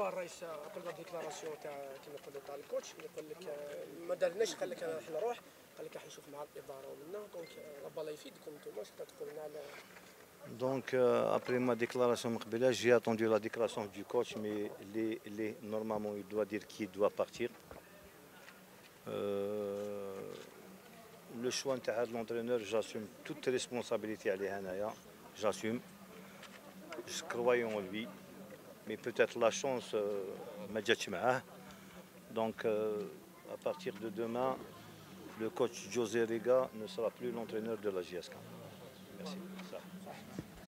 الرئيس قبل ما ديكلاراسيون تاع كيما نقولوا تاع الكوتش يقول لك ما دارناش، قال لك انا راح نروح، قال لك راح نشوف مع الاداره ومنا دونك ربي الله يفيدكم انتوما شفتوا لنا على. Donc après ma déclaration Mkbela, j'ai attendu la déclaration du coach, mais normalement il doit dire qu'il doit partir. Le choix de l'entraîneur, j'assume toute responsabilité à l'Hanaya, j'assume. Je croyais en lui, mais peut-être la chance m'a dit donc à partir de demain, le coach José Rega ne sera plus l'entraîneur de la JSK. Merci.